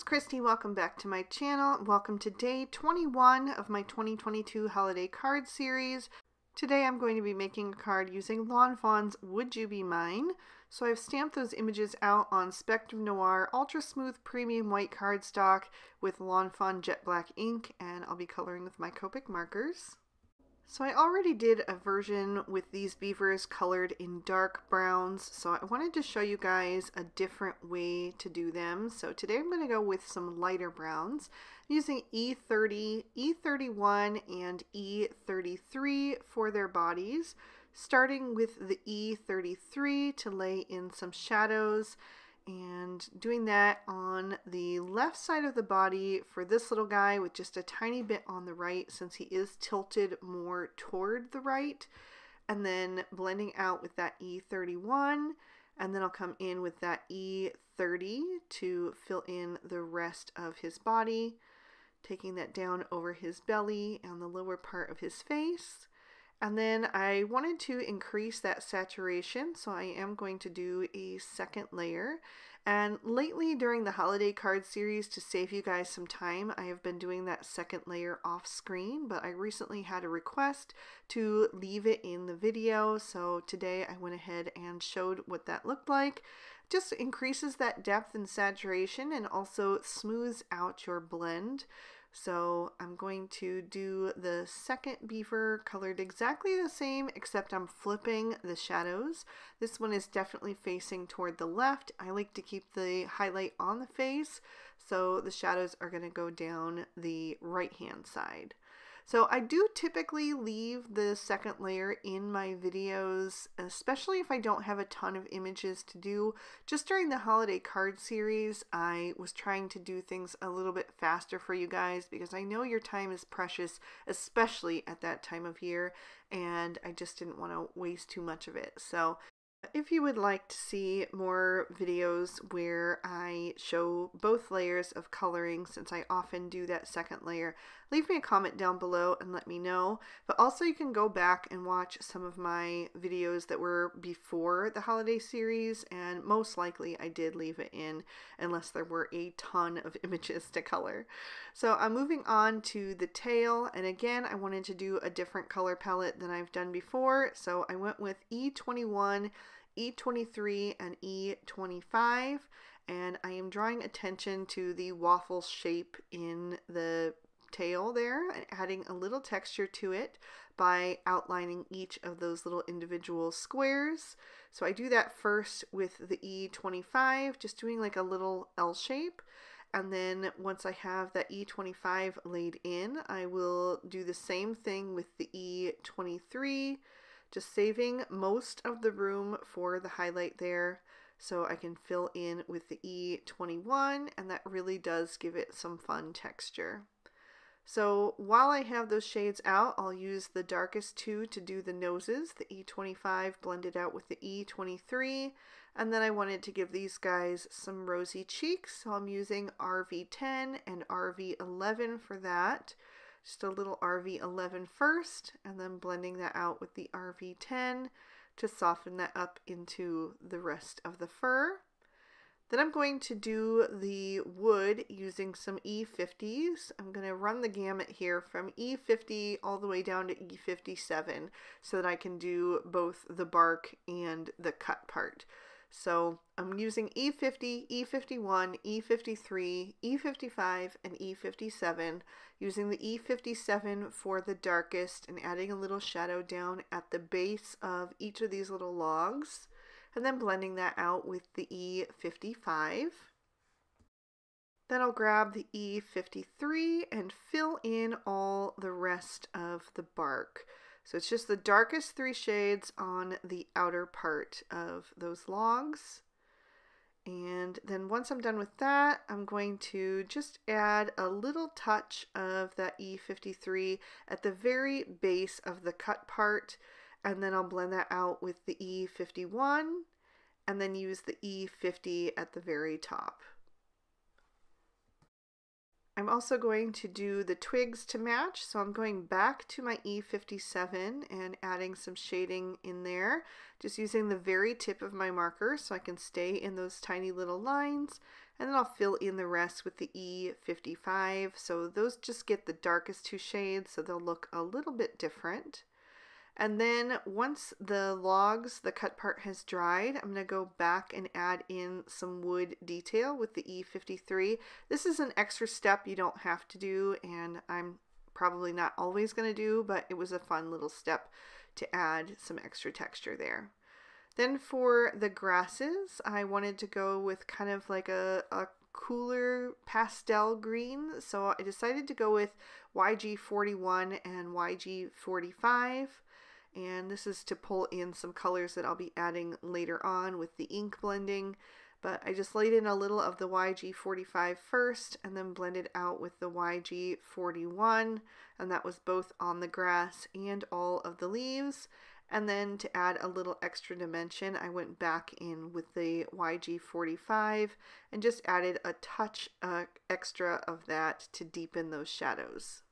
is Christy. Welcome back to my channel. Welcome to day 21 of my 2022 holiday card series. Today I'm going to be making a card using Lawn Fawn's Would You Be Mine? So I've stamped those images out on Spectrum Noir Ultra Smooth Premium White Cardstock with Lawn Fawn Jet Black Ink, and I'll be coloring with my Copic markers. So I already did a version with these beavers colored in dark browns, so I wanted to show you guys a different way to do them. So today I'm going to go with some lighter browns. I'm using E30, E31, and E33 for their bodies, starting with the E33 to lay in some shadows and doing that on the left side of the body for this little guy with just a tiny bit on the right since he is tilted more toward the right, and then blending out with that E31, and then I'll come in with that E30 to fill in the rest of his body, taking that down over his belly and the lower part of his face. And then I wanted to increase that saturation, so I am going to do a second layer. And lately during the holiday card series, to save you guys some time, I have been doing that second layer off screen, but I recently had a request to leave it in the video, so today I went ahead and showed what that looked like. Just increases that depth and saturation and also smooths out your blend. So I'm going to do the second beaver colored exactly the same, except I'm flipping the shadows. This one is definitely facing toward the left. I like to keep the highlight on the face, so the shadows are going to go down the right hand side. So I do typically leave the second layer in my videos, especially if I don't have a ton of images to do. Just during the holiday card series, I was trying to do things a little bit faster for you guys because I know your time is precious, especially at that time of year, and I just didn't want to waste too much of it. So if you would like to see more videos where I show both layers of coloring, since I often do that second layer, leave me a comment down below and let me know. But also you can go back and watch some of my videos that were before the holiday series, and most likely I did leave it in unless there were a ton of images to color. So I'm moving on to the tail, and again I wanted to do a different color palette than I've done before, so I went with E21, E23, and E25, and I am drawing attention to the waffle shape in the tail there and adding a little texture to it by outlining each of those little individual squares. So I do that first with the E25, just doing like a little L shape, and then once I have that E25 laid in, I will do the same thing with the E23, just saving most of the room for the highlight there so I can fill in with the E21, and that really does give it some fun texture. So while I have those shades out, I'll use the darkest two to do the noses, the E25 blended out with the E23, and then I wanted to give these guys some rosy cheeks, so I'm using RV10 and RV11 for that. Just a little RV11 first, and then blending that out with the RV10 to soften that up into the rest of the fur. Then I'm going to do the wood using some E50s. I'm going to run the gamut here from E50 all the way down to E57 so that I can do both the bark and the cut part. So I'm using E50, E51, E53, E55, and E57, using the E57 for the darkest and adding a little shadow down at the base of each of these little logs, and then blending that out with the E55. Then I'll grab the E53 and fill in all the rest of the bark. So it's just the darkest three shades on the outer part of those logs. And then once I'm done with that, I'm going to just add a little touch of that E53 at the very base of the cut part, and then I'll blend that out with the E51, and then use the E50 at the very top. I'm also going to do the twigs to match, so I'm going back to my E57 and adding some shading in there, just using the very tip of my marker so I can stay in those tiny little lines, and then I'll fill in the rest with the E55. So those just get the darkest two shades, so they'll look a little bit different. And then once the logs, the cut part has dried, I'm going to go back and add in some wood detail with the E53. This is an extra step you don't have to do, and I'm probably not always going to do, but it was a fun little step to add some extra texture there. Then for the grasses, I wanted to go with kind of like a cooler pastel green, so I decided to go with YG41 and YG45. And this is to pull in some colors that I'll be adding later on with the ink blending. But I just laid in a little of the YG45 first and then blended out with the YG41. And that was both on the grass and all of the leaves. And then to add a little extra dimension, I went back in with the YG45 and just added a touch extra of that to deepen those shadows.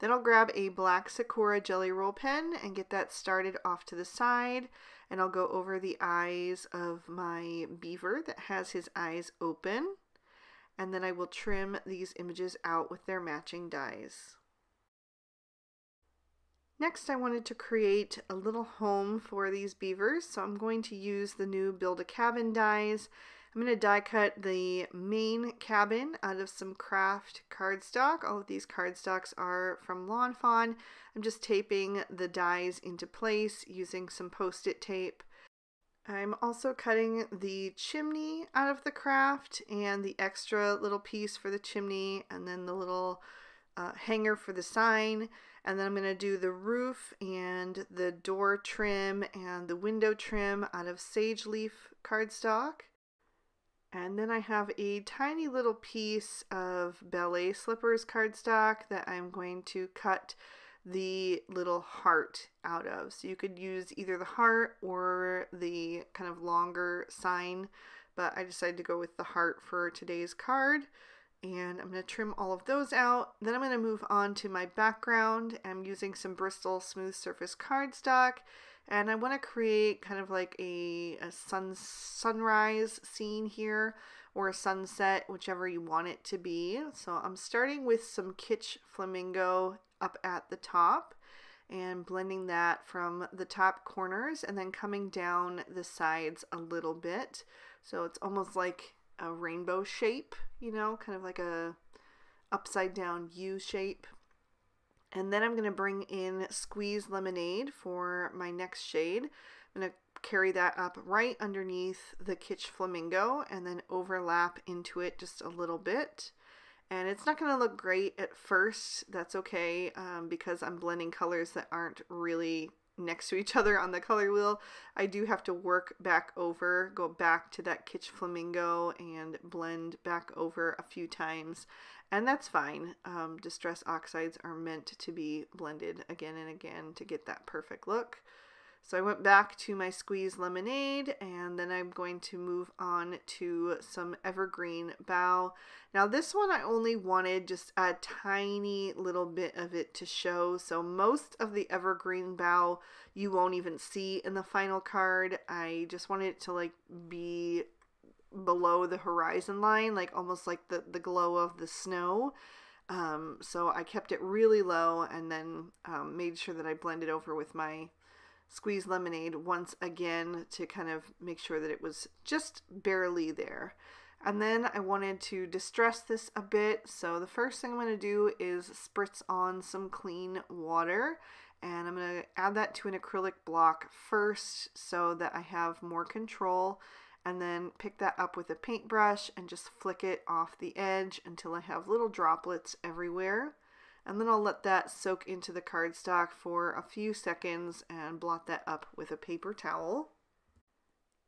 Then I'll grab a black Sakura Jelly Roll pen and get that started off to the side, and I'll go over the eyes of my beaver that has his eyes open, and then I will trim these images out with their matching dies. Next, I wanted to create a little home for these beavers, so I'm going to use the new Build a Cabin dies. I'm going to die cut the main cabin out of some Kraft cardstock. All of these cardstocks are from Lawn Fawn. I'm just taping the dies into place using some Post-it tape. I'm also cutting the chimney out of the Kraft and the extra little piece for the chimney, and then the little hanger for the sign. And then I'm going to do the roof and the door trim and the window trim out of Sage Leaf cardstock. And then I have a tiny little piece of Ballet Slippers cardstock that I'm going to cut the little heart out of. So you could use either the heart or the kind of longer sign, but I decided to go with the heart for today's card. And I'm going to trim all of those out. Then I'm going to move on to my background. I'm using some Bristol Smooth Surface cardstock, and I want to create kind of like a sunrise scene here, or a sunset, whichever you want it to be. So I'm starting with some Kitsch Flamingo up at the top and blending that from the top corners and then coming down the sides a little bit. So it's almost like a rainbow shape, you know, kind of like a upside down U shape. And then I'm going to bring in Squeezed Lemonade for my next shade. I'm going to carry that up right underneath the Kitsch Flamingo and then overlap into it just a little bit. And it's not going to look great at first. That's okay, because I'm blending colors that aren't really next to each other on the color wheel. I do have to work back over, go back to that Kitsch Flamingo and blend back over a few times, and that's fine. Distress oxides are meant to be blended again and again to get that perfect look. So I went back to my Squeeze Lemonade, and then I'm going to move on to some Evergreen Bough. Now this one I only wanted just a tiny little bit of it to show, so most of the Evergreen Bough you won't even see in the final card. I just wanted it to like be below the horizon line, like almost like the glow of the snow. So I kept it really low, and then made sure that I blended over with my Squeeze Lemonade once again to kind of make sure that it was just barely there. And then I wanted to distress this a bit, so the first thing I'm going to do is spritz on some clean water, and I'm going to add that to an acrylic block first so that I have more control, and then pick that up with a paintbrush and just flick it off the edge until I have little droplets everywhere. And then I'll let that soak into the cardstock for a few seconds and blot that up with a paper towel.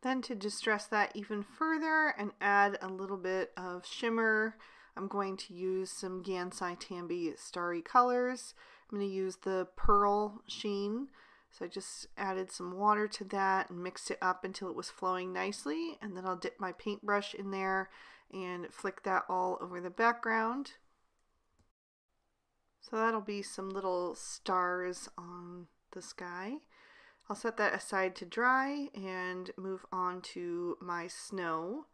Then to distress that even further and add a little bit of shimmer, I'm going to use some Gansai Tambi Starry Colors. I'm going to use the Pearl Sheen. So I just added some water to that and mixed it up until it was flowing nicely. And then I'll dip my paintbrush in there and flick that all over the background. So that'll be some little stars on the sky. I'll set that aside to dry and move on to my snow.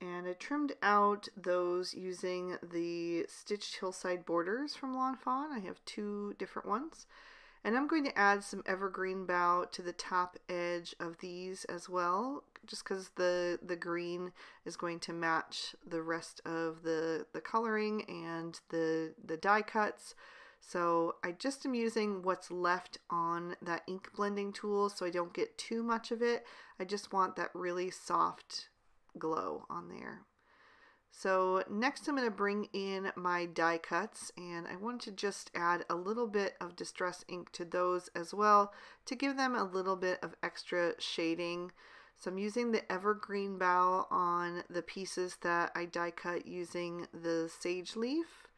And I trimmed out those using the Stitched Hillside Borders from Lawn Fawn. I have two different ones. And I'm going to add some evergreen bough to the top edge of these as well, just because the green is going to match the rest of the coloring and the die cuts. So I just am using what's left on that ink blending tool so I don't get too much of it. I just want that really soft glow on there. So next I'm going to bring in my die cuts, and I want to just add a little bit of distress ink to those as well to give them a little bit of extra shading. So I'm using the evergreen bough on the pieces that I die cut using the sage leaf.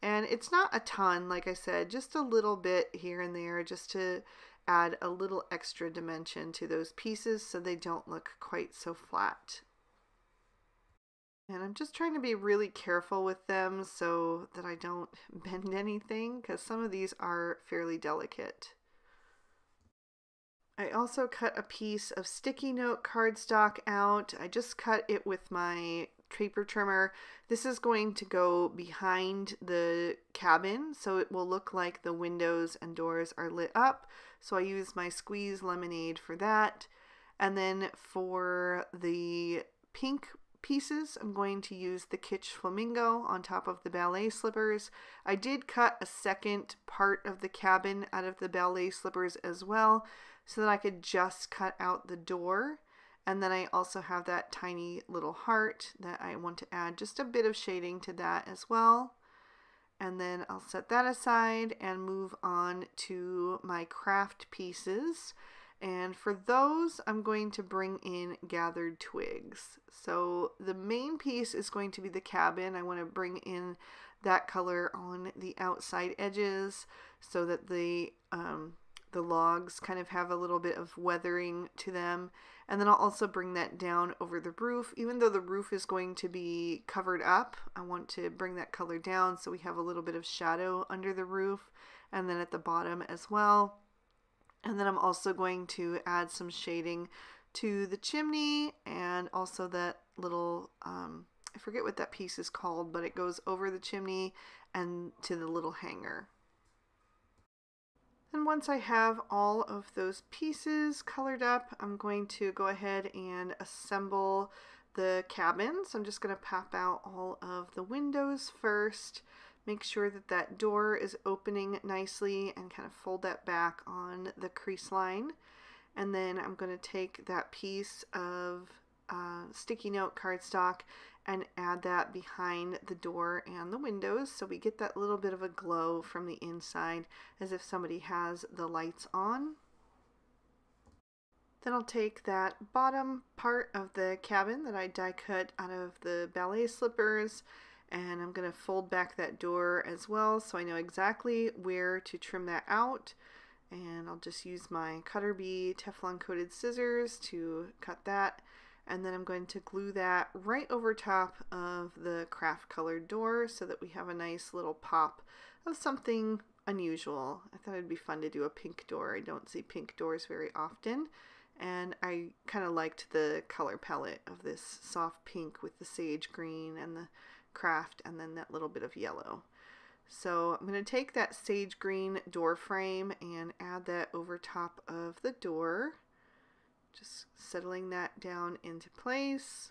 And it's not a ton, like I said, just a little bit here and there just to add a little extra dimension to those pieces so they don't look quite so flat. And I'm just trying to be really careful with them so that I don't bend anything, because some of these are fairly delicate. I also cut a piece of sticky note cardstock out. I just cut it with my paper trimmer. This is going to go behind the cabin, so it will look like the windows and doors are lit up. So I use my Squeezed Lemonade for that. And then for the pink pieces, I'm going to use the Kitsch Flamingo on top of the ballet slippers. I did cut a second part of the cabin out of the ballet slippers as well, so that I could just cut out the door. And then I also have that tiny little heart that I want to add just a bit of shading to that as well. And then I'll set that aside and move on to my craft pieces. And for those, I'm going to bring in Gathered Twigs. So the main piece is going to be the cabin. I want to bring in that color on the outside edges so that the logs kind of have a little bit of weathering to them. And then I'll also bring that down over the roof. Even though the roof is going to be covered up, I want to bring that color down so we have a little bit of shadow under the roof, and then at the bottom as well. And then I'm also going to add some shading to the chimney and also that little, I forget what that piece is called, but it goes over the chimney and to the little hanger. And once I have all of those pieces colored up, I'm going to go ahead and assemble the cabin. So I'm just going to pop out all of the windows first. Make sure that that door is opening nicely and kind of fold that back on the crease line. And then I'm going to take that piece of sticky note cardstock and add that behind the door and the windows so we get that little bit of a glow from the inside as if somebody has the lights on. Then I'll take that bottom part of the cabin that I die cut out of the ballet slippers, and I'm going to fold back that door as well so I know exactly where to trim that out. And I'll just use my Cutterbee Teflon coated scissors to cut that. And then I'm going to glue that right over top of the Kraft colored door so that we have a nice little pop of something unusual. I thought it'd be fun to do a pink door. I don't see pink doors very often. And I kind of liked the color palette of this soft pink with the sage green and the Kraft and then that little bit of yellow. So I'm going to take that sage green door frame and add that over top of the door, just settling that down into place.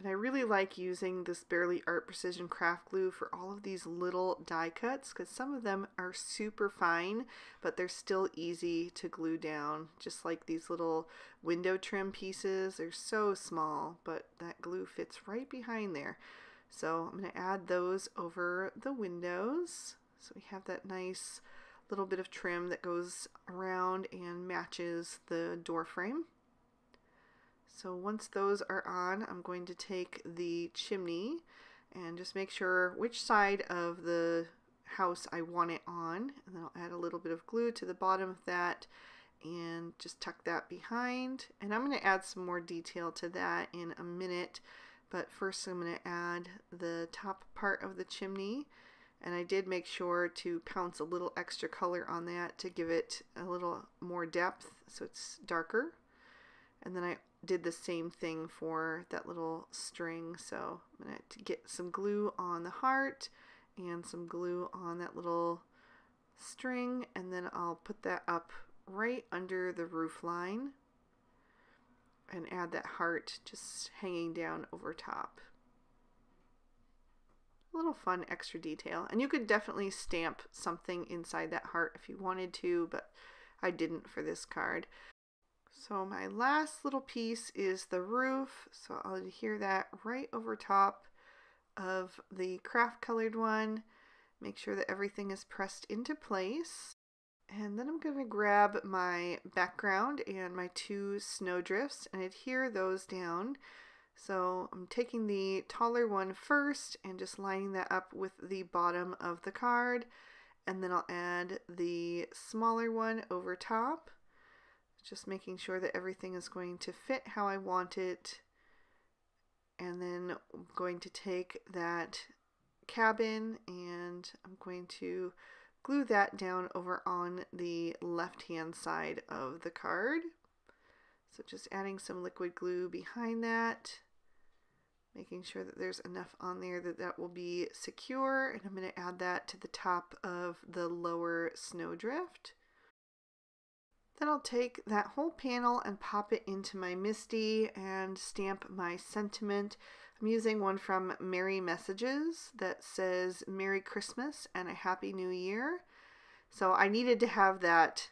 And I really like using this Barely Art Precision Craft Glue for all of these little die cuts, because some of them are super fine, but they're still easy to glue down. Just like these little window trim pieces, they're so small, but that glue fits right behind there. So I'm going to add those over the windows so we have that nice little bit of trim that goes around and matches the door frame. So once those are on, I'm going to take the chimney and just make sure which side of the house I want it on. And then I'll add a little bit of glue to the bottom of that and just tuck that behind. And I'm going to add some more detail to that in a minute. But first I'm going to add the top part of the chimney, and I did make sure to pounce a little extra color on that to give it a little more depth so it's darker. And then I did the same thing for that little string. So I'm going to get some glue on the heart and some glue on that little string, and then I'll put that up right under the roof line and add that heart just hanging down over top. A little fun extra detail, and you could definitely stamp something inside that heart if you wanted to, but I didn't for this card. So my last little piece is the roof, so I'll adhere that right over top of the craft colored one. Make sure that everything is pressed into place. And then I'm going to grab my background and my two snowdrifts and adhere those down. So I'm taking the taller one first and just lining that up with the bottom of the card. And then I'll add the smaller one over top. Just making sure that everything is going to fit how I want it. And then I'm going to take that cabin and I'm going to glue that down over on the left-hand side of the card. So just adding some liquid glue behind that, making sure that there's enough on there that that will be secure. And I'm going to add that to the top of the lower snowdrift. Then I'll take that whole panel and pop it into my MISTI and stamp my sentiment. I'm using one from Merry Messages that says Merry Christmas and a Happy New Year. So I needed to have that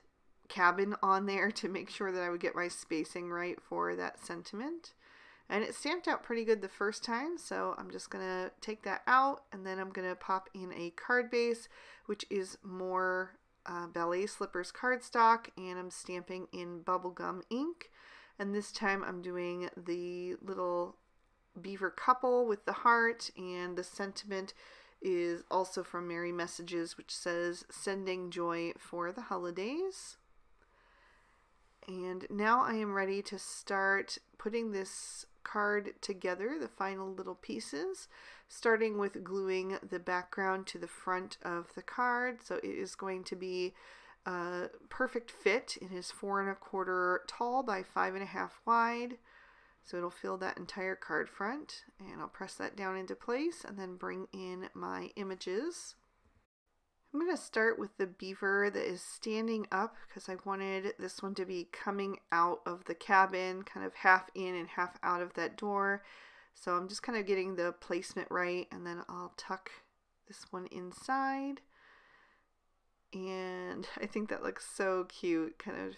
cabin on there to make sure that I would get my spacing right for that sentiment. And it stamped out pretty good the first time, so I'm just going to take that out, and then I'm going to pop in a card base, which is more Ballet Slippers Cardstock, and I'm stamping in Bubblegum Ink. And this time I'm doing the little beaver couple with the heart, and the sentiment is also from Merry Messages, which says sending joy for the holidays. And now I am ready to start putting this card together, the final little pieces, starting with gluing the background to the front of the card. So it is going to be a perfect fit. It is 4 1/4 tall by 5 1/2 wide. So it'll fill that entire card front, and I'll press that down into place and then bring in my images. I'm going to start with the beaver that is standing up because I wanted this one to be coming out of the cabin, kind of half in and half out of that door. So I'm just kind of getting the placement right, and then I'll tuck this one inside. And I think that looks so cute, kind of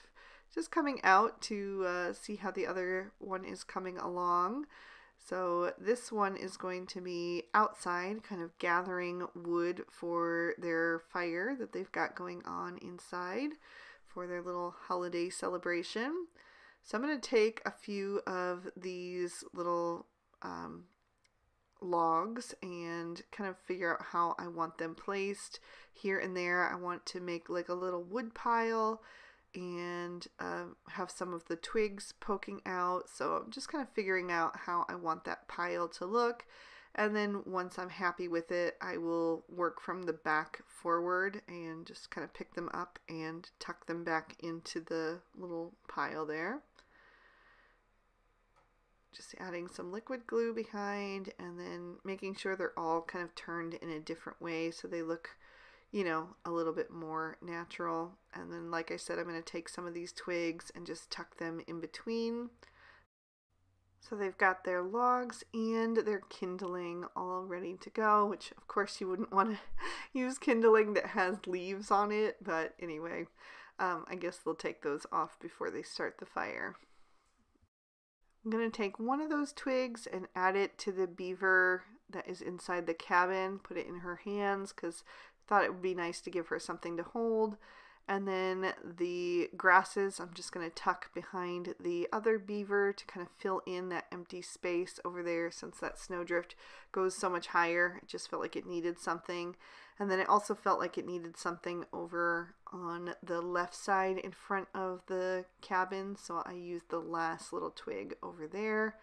just coming out to see how the other one is coming along. So this one is going to be outside, kind of gathering wood for their fire that they've got going on inside for their little holiday celebration. So I'm going to take a few of these little logs and kind of figure out how I want them placed here and there. I want to make like a little wood pile and have some of the twigs poking out. So I'm just kind of figuring out how I want that pile to look. And then once I'm happy with it, I will work from the back forward and just kind of pick them up and tuck them back into the little pile there. Just adding some liquid glue behind and then making sure they're all kind of turned in a different way so they look, you know, a little bit more natural. And then, like I said, I'm going to take some of these twigs and just tuck them in between. So they've got their logs and their kindling all ready to go, which of course you wouldn't want to use kindling that has leaves on it. But anyway, I guess they'll take those off before they start the fire. I'm going to take one of those twigs and add it to the beaver that is inside the cabin, put it in her hands because thought it would be nice to give her something to hold. And then the grasses I'm just going to tuck behind the other beaver to kind of fill in that empty space over there since that snowdrift goes so much higher. It just felt like it needed something. And then it also felt like it needed something over on the left side in front of the cabin, so I used the last little twig over there.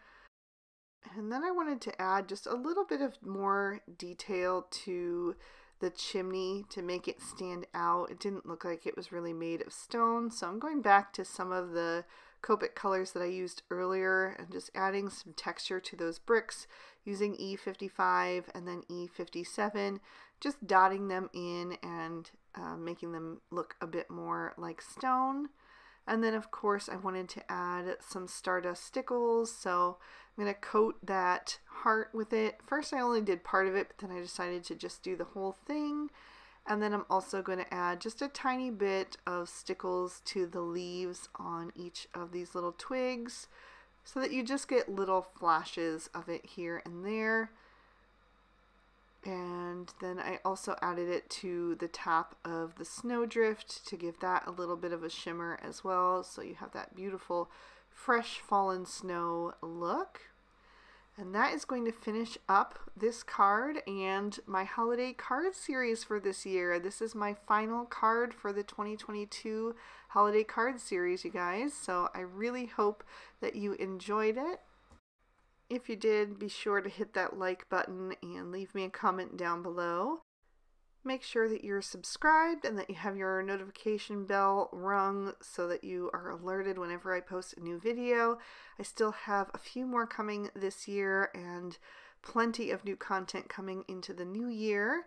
And then I wanted to add just a little bit of more detail to the chimney to make it stand out. It didn't look like it was really made of stone, so I'm going back to some of the Copic colors that I used earlier and just adding some texture to those bricks using E55 and then E57, just dotting them in and making them look a bit more like stone. And then of course I wanted to add some Stardust Stickles, so I'm going to coat that heart with it. First I only did part of it, but then I decided to just do the whole thing. And then I'm also going to add just a tiny bit of Stickles to the leaves on each of these little twigs, so that you just get little flashes of it here and there. And then I also added it to the top of the snowdrift to give that a little bit of a shimmer as well, so you have that beautiful fresh fallen snow look. And that is going to finish up this card and my holiday card series for this year. This is my final card for the 2022 holiday card series, you guys, so I really hope that you enjoyed it. If you did, be sure to hit that like button and leave me a comment down below. Make sure that you're subscribed and that you have your notification bell rung so that you are alerted whenever I post a new video. I still have a few more coming this year and plenty of new content coming into the new year.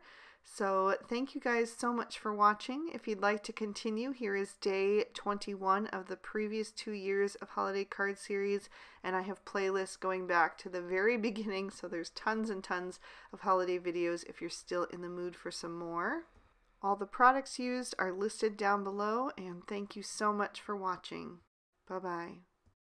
So thank you guys so much for watching. If you'd like to continue, here is day 21 of the previous 2 years of holiday card series, and I have playlists going back to the very beginning, so there's tons and tons of holiday videos if you're still in the mood for some more. All the products used are listed down below, and thank you so much for watching. Bye-bye.